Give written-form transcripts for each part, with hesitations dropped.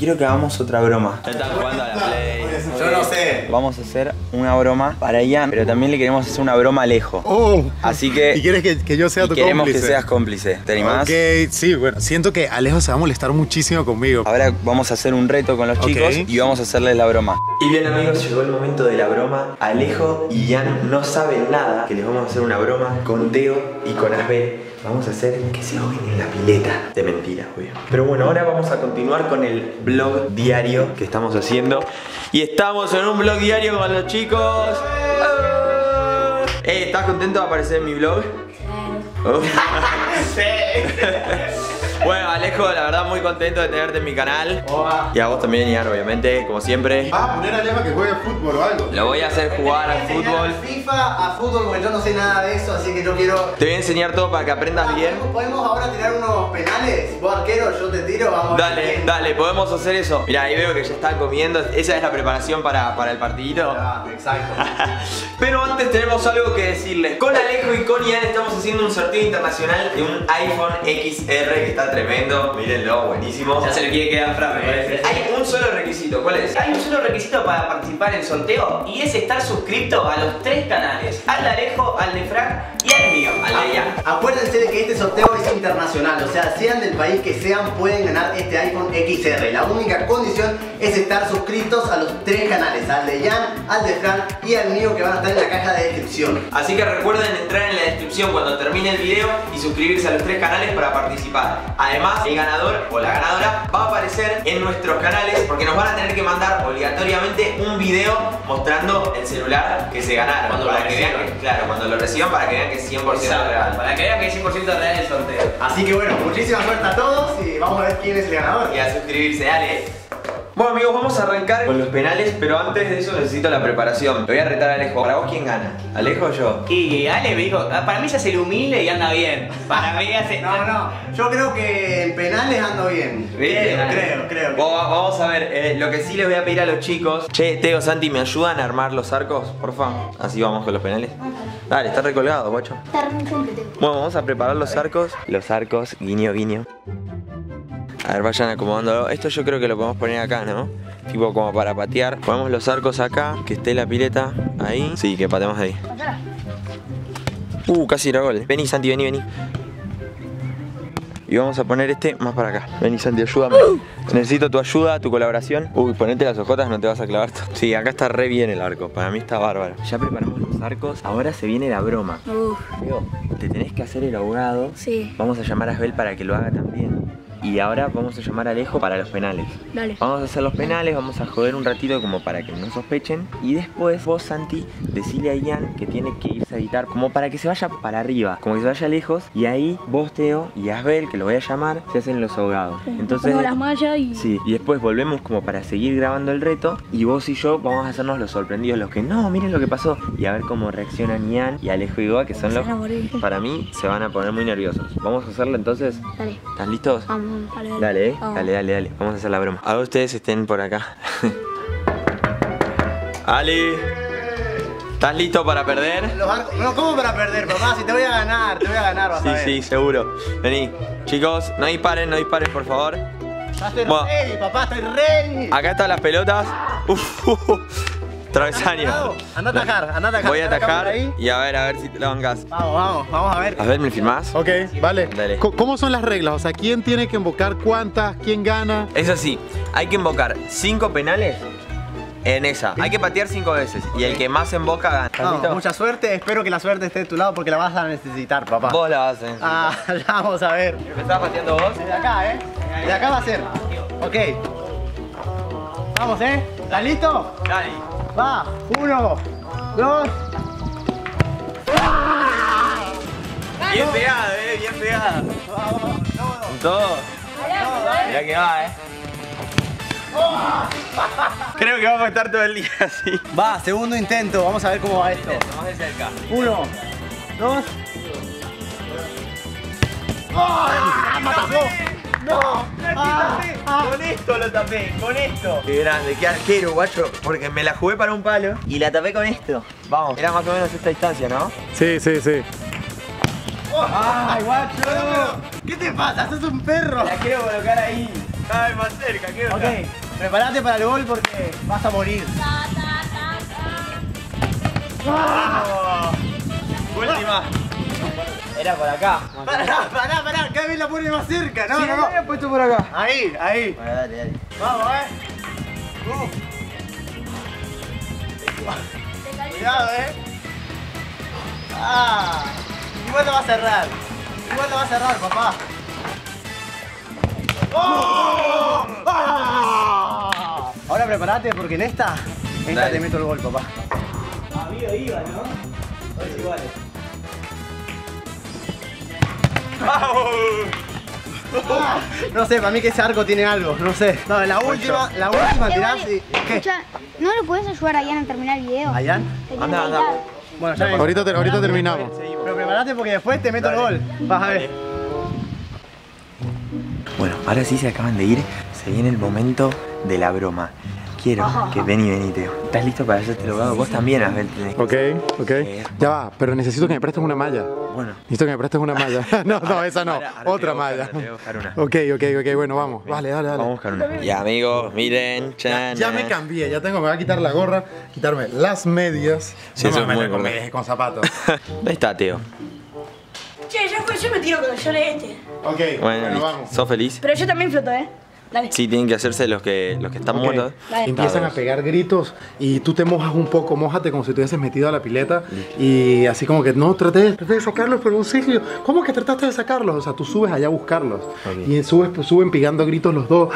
Quiero que hagamos otra broma. Ya están jugando a la Play. Yo no sé. Vamos a hacer una broma para Ian, pero también le queremos hacer una broma a Alejo. Oh. Así que... ¿Y quieres que yo sea tu cómplice? Queremos que seas cómplice. ¿Te animás? Ok, sí, bueno. Siento que Alejo se va a molestar muchísimo conmigo. Ahora vamos a hacer un reto con los chicos y vamos a hacerles la broma. Y bien, amigos, llegó el momento de la broma. Alejo y Ian no saben nada que les vamos a hacer una broma con Teo y con Azbe. Vamos a hacer que se ahoguen en la pileta. De mentira, obvio. Pero bueno, ahora vamos a continuar con el vlog diario que estamos haciendo. Y estamos en un vlog diario con los chicos. ¿Estás contento de aparecer en mi vlog? Sí. Bueno, Alejo, la verdad muy contento de tenerte en mi canal. Y a vos también, Ian, obviamente, como siempre. ¿Vas a poner a Alejo que juegue a fútbol o algo? Lo voy a hacer jugar al fútbol. FIFA, a fútbol, porque yo no sé nada de eso, así que yo quiero... Te voy a enseñar todo para que aprendas bien. ¿Podemos ahora tirar unos penales? Vos arquero, yo te tiro, vamos. Dale, dale, podemos hacer eso. Mirá, ahí veo que ya están comiendo. Esa es la preparación para el partidito. Exacto. Pero antes tenemos algo que decirles. Con Alejo y con Ian estamos haciendo un sorteo internacional de un iPhone XR que está tremendo, mírenlo, buenísimo. Ya se le quiere quedar Fran, me parece. Hay un solo requisito, ¿cuál es? Hay un solo requisito para participar en el sorteo y es estar suscrito a los tres canales: al de Alejo, al de Fran y al mío, al de Ian. Acuérdense de que este sorteo es internacional, o sea, sean del país que sean, pueden ganar este iPhone XR. La única condición es estar suscritos a los tres canales: al de Ian, al de Fran y al mío, que van a estar en la caja de descripción. Así que recuerden entrar en la descripción cuando termine el video y suscribirse a los tres canales para participar. Además, el ganador o la ganadora va a aparecer en nuestros canales porque nos van a tener que mandar obligatoriamente un video mostrando el celular que se ganaron. Cuando lo reciban, para que vean que es 100% real. Para que vean que es 100% real el sorteo. Así que bueno, muchísima suerte a todos y vamos a ver quién es el ganador. Y a suscribirse, dale. Bueno, amigos, vamos a arrancar con los penales, pero antes de eso necesito la preparación. Te voy a retar a Alejo. ¿Para vos quién gana? ¿Alejo o yo? Y Ale me dijo, para mí se hace el humilde y anda bien. Para mí hace... No, no, yo creo que en penales ando bien. Creo. Vamos a ver, lo que sí les voy a pedir a los chicos. Che, Teo, Santi, ¿me ayudan a armar los arcos? Por favor. Así vamos con los penales. Dale, está recolgado, guacho. Está re completo. Bueno, vamos a preparar los arcos. Los arcos, guiño, guiño. A ver, vayan acomodándolo. Esto yo creo que lo podemos poner acá, ¿no? Tipo como para patear. Ponemos los arcos acá, que esté la pileta ahí. Sí, que pateamos ahí. Casi era gol. Vení, Santi, vení. Y vamos a poner este más para acá. Vení, Santi, ayúdame. Necesito tu ayuda, tu colaboración. Ponete las hojotas, no te vas a clavar. Sí, acá está re bien el arco. Para mí está bárbaro. Ya preparamos los arcos. Ahora se viene la broma. Digo, te tenés que hacer el abogado. Sí. Vamos a llamar a Abel para que lo haga también. Y ahora vamos a llamar a Alejo para los penales. Dale. Vamos a hacer los penales, vamos a joder un ratito como para que no sospechen. Y después vos, Santi, decile a Ian que tiene que irse a editar, como para que se vaya para arriba, como que se vaya lejos. Y ahí vos, Teo, y Azbel, que lo voy a llamar, se hacen los ahogados. Entonces pongo las mallas y... Sí, y después volvemos como para seguir grabando el reto. Y vos y yo vamos a hacernos los sorprendidos, los que no, miren lo que pasó. Y a ver cómo reaccionan Ian y Alejo y Goa, que son los... Para mí se van a poner muy nerviosos. Vamos a hacerlo entonces. Dale. ¿Están listos? Vamos. Dale. Vamos a hacer la broma. Ahora ustedes estén por acá. Ali, ¿estás listo para perder? No, ¿cómo para perder, papá? Si te voy a ganar, vas a ver. Sí, seguro. Vení. Chicos, no disparen, por favor. Ya estoy ready, papá, estoy ready. Acá están las pelotas. Travesaño. Andá a atajar. Voy a atajar y a ver si te la bancás. Vamos a ver. A ver, ¿me filmás? Ok, vale. Dale. ¿Cómo son las reglas? O sea, ¿quién tiene que invocar cuántas? ¿Quién gana? Es así, hay que invocar 5 penales en esa. Hay que patear 5 veces y el que más invoca gana. Mucha suerte, espero que la suerte esté de tu lado porque la vas a necesitar, papá. Vos la vas a necesitar. Ya vamos a ver. ¿Me estás pateando vos? Desde acá, ¿eh? Desde acá va a ser. Ok. Vamos, ¿eh? ¿Estás listo? Dale. Va, 1, 2. Bien pegado, bien pegado. Con todo. Mirá que va, Creo que vamos a estar todo el día así. Va, segundo intento, vamos a ver cómo va esto. Más de cerca. 1, 2. ¡No! Con esto lo tapé, con esto. Qué grande, qué arquero, guacho. Porque me la jugué para un palo y la tapé con esto. Vamos, era más o menos esta distancia, ¿no? Sí. ¡Ay, guacho! ¿Qué te pasa? ¡Sos un perro! La quiero colocar ahí. Cada vez más cerca, ¿qué onda? Ok, preparate para el gol porque vas a morir. ¡Ah! Última. Era por acá. Pará, cada vez la pone más cerca. No, sí, no, no. Había puesto por acá. Ahí, ahí. Bueno, dale, dale. Vamos, Cuidado, Ah. Igual lo va a cerrar. Igual lo va a cerrar, papá. ¡Oh! ¡Ah! Ahora prepárate porque en esta dale. Te meto el gol, papá. Había iba, ¿no? Todos iguales. No sé, para mí que ese arco tiene algo, no sé. No, la última tirás y... Escucha, ¿no lo podés ayudar a Ian a terminar el video? ¿A Ian? Anda. Bueno, ya ahorita terminamos. Pero prepárate porque después te meto el gol. Vas a ver. Bueno, ahora sí se acaban de ir. Se viene el momento de la broma. Quiero que vení, Teo. ¿Estás listo para hacerte lo hago? Vos también, Abel. Ok. Ya va, pero necesito que me prestes una malla. Bueno. Necesito que me prestes una malla. No, esa no. Ahora otra malla. Te voy a buscar una. Ok, bueno, vamos. Vale, dale. Vamos a buscar una. Y amigos, miren. Ya me cambié, me voy a quitar la gorra, quitarme las medias. Sí, no me meto con medias, con zapatos. Ahí está, Teo. Che, ya fue, yo me tiro con el short este. Ok, bueno, vamos. ¿Sos feliz? Pero yo también floto, ¿eh? Dale. Sí, tienen que hacerse los que están muertos. Empiezan a pegar gritos y tú te mojas un poco, mójate como si te hubieses metido a la pileta. Y así como que, no, traté de sacarlos por un sitio. ¿Cómo que trataste de sacarlos? O sea, tú subes allá a buscarlos. Okay. Y suben pegando gritos los dos.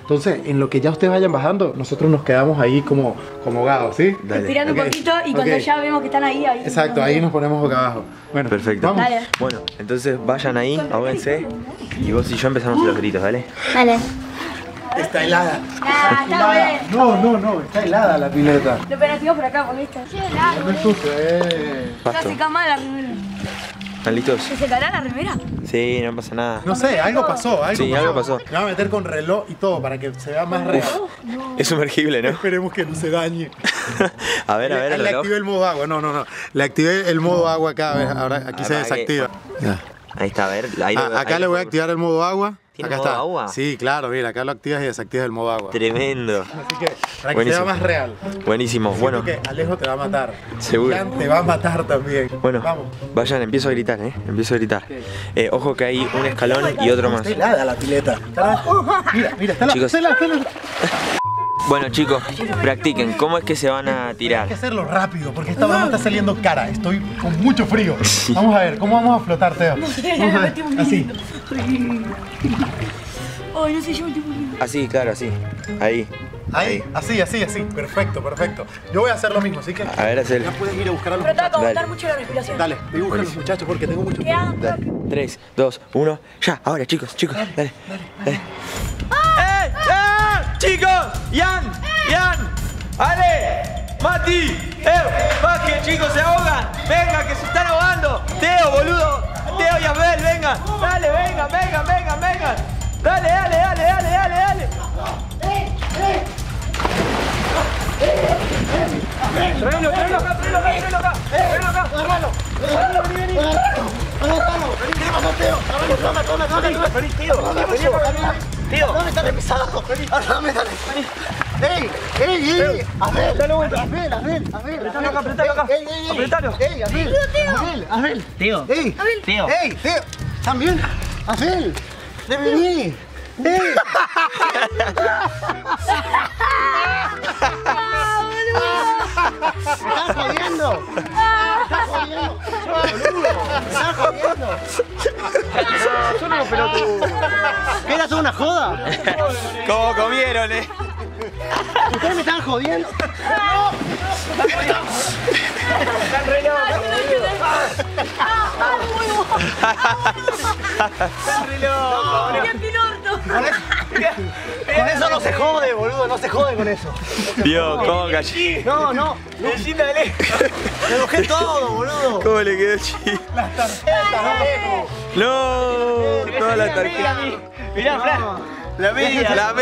Entonces, en lo que ya ustedes vayan bajando, nosotros nos quedamos ahí como ahogados, ¿sí? Respirando un poquito y cuando ya vemos que están ahí... Exacto, ahí nos ponemos boca abajo. Bueno, perfecto. Vamos. Dale. Bueno, entonces vayan ahí, ahóguense. Y vos y yo empezamos los gritos, ¿vale? Vale. Está helada. No, está helada la pileta. Lo penalizamos por acá, porque está helada. No es sucio, Ya se cama la remera. ¿Están listos? ¿Se secará la remera? Sí, no pasa nada. No sé, algo pasó. Me voy a meter con reloj y todo para que se vea más real. No. Es sumergible, ¿no? Esperemos que no se dañe. A ver, le activé el modo agua, no. Le activé el modo agua acá, a ver, ahora aquí se desactiva. Ahí está, a ver. Acá le voy a activar el modo agua. ¿Tiene acá modo está. Agua? Sí, claro, mira, acá lo activas y desactivas el modo agua. Tremendo. Así que, para que sea más real. Buenísimo, bueno. Que Alejo te va a matar. Seguro. Ian te va a matar también. Bueno, vamos. Vayan, empiezo a gritar, Okay. Ojo que hay un escalón y otro más. Está helada la pileta. Mira, está helada. Bueno, chicos, practiquen. ¿Cómo es que se van a tirar? Hay que hacerlo rápido, porque esta broma está saliendo cara. Estoy con mucho frío. Sí. Vamos a ver, ¿cómo vamos a flotar, Teo? Así. Ay, no sé, yo me estoy muriendo. Así, claro, así. Ahí. Así. Perfecto. Yo voy a hacer lo mismo, así que... A ver, hacerlo. Ya puedes ir a buscar a los muchachos. Pero te va a costar mucho la respiración. Dale, dibuja a los muchachos porque tengo mucho frío. 3, 2, 1, ya. Ahora, chicos. Dale. Chicos, Ian, Ale, Mati, Teo, bajen chicos, se ahogan, venga que se están ahogando, Teo boludo, Teo y Abel, vengan, dale, vengan, dale. Tráelo, tío, no me sale pesado. Vení. ¡Ey! ¡Abel! ¡Apretalo acá! ¡Apretalo! ¡Ey, Abel! ¡Tío! ¡Ey, Teo! ¿También? ¡Abel! ¡De mí! ¡Ey! ¡Me estás jodiendo! ¡Me estás jodiendo! Yo no, pero tú... ¿Qué era, toda una joda? Como comieron, ¿Ustedes me están jodiendo? ¡No! ¡Están re locos! Con eso no se jode, boludo, no se jode con eso. Dios, cómo callé. No. Me enojé todo, boludo. ¿Cómo le quedó chido? Las tarjetas, no. Todas las tarjetas. Mirá, Fran. La media.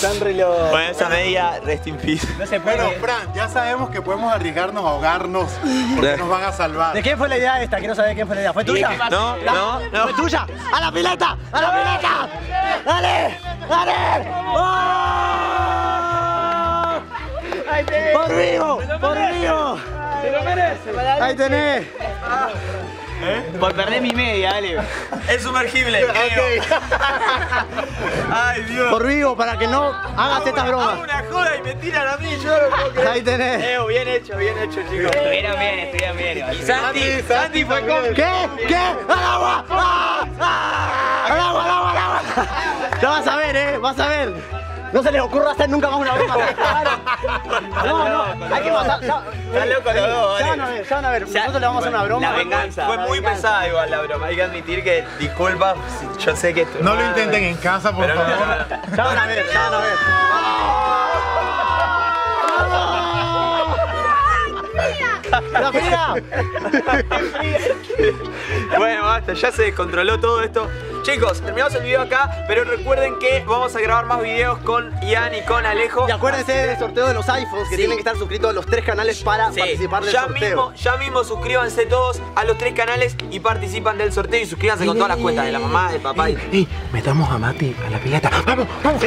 Tan reloj. Bueno, esa media, rest in peace. No se puede. Bueno, Fran, ya sabemos que podemos arriesgarnos a ahogarnos porque nos van a salvar. ¿De quién fue la idea esta? Quiero saber de quién fue la idea. ¿Fue tuya? No, no, no. ¿Fue tuya? ¡A la pileta! ¡A la pileta! ¡Dale! ¡Dale! ¡Oh! ¡Por vivo! ¡Por vivo! ¡Se lo merece! ¡Ahí tenés! ¿Eh? Por perder mi media, dale. Es sumergible. Okay. Ay, Dios. Por vivo, para que no hagas estas bromas. Hago una joda y me tiran a mí, yo no puedo creer. Ahí tenés. Teo, bien hecho, chicos. Estuvieron bien, estuvieron bien. Y Santi fue con... ¿Qué? ¿Qué? ¡Al agua! ¡Ah! ¡Ah! ¡Al agua, al agua, al agua! Ya vas a ver, vas a ver. No se les ocurra hacer nunca más una broma. No, no, hay que pasar. Están locos los dos, vale. Ya van a ver, ya van a ver. Nosotros le vamos a hacer una broma. La venganza. Fue muy pesada igual la broma. Hay que admitir que, disculpa, yo sé que esto... No lo intenten en casa, por favor. Ya van a ver, ya van a ver. ¡La fría! Bueno, basta, ya se descontroló todo esto. Chicos, terminamos el video acá, pero recuerden que vamos a grabar más videos con Ian y con Alejo. Y acuérdense del sorteo de los iPhones, que tienen que estar suscritos a los 3 canales para participar del sorteo. Ya mismo suscríbanse todos a los 3 canales y participan del sorteo y suscríbanse con todas las cuentas de la mamá, del papá. Metamos a Mati a la pileta. ¡Vamos, vamos!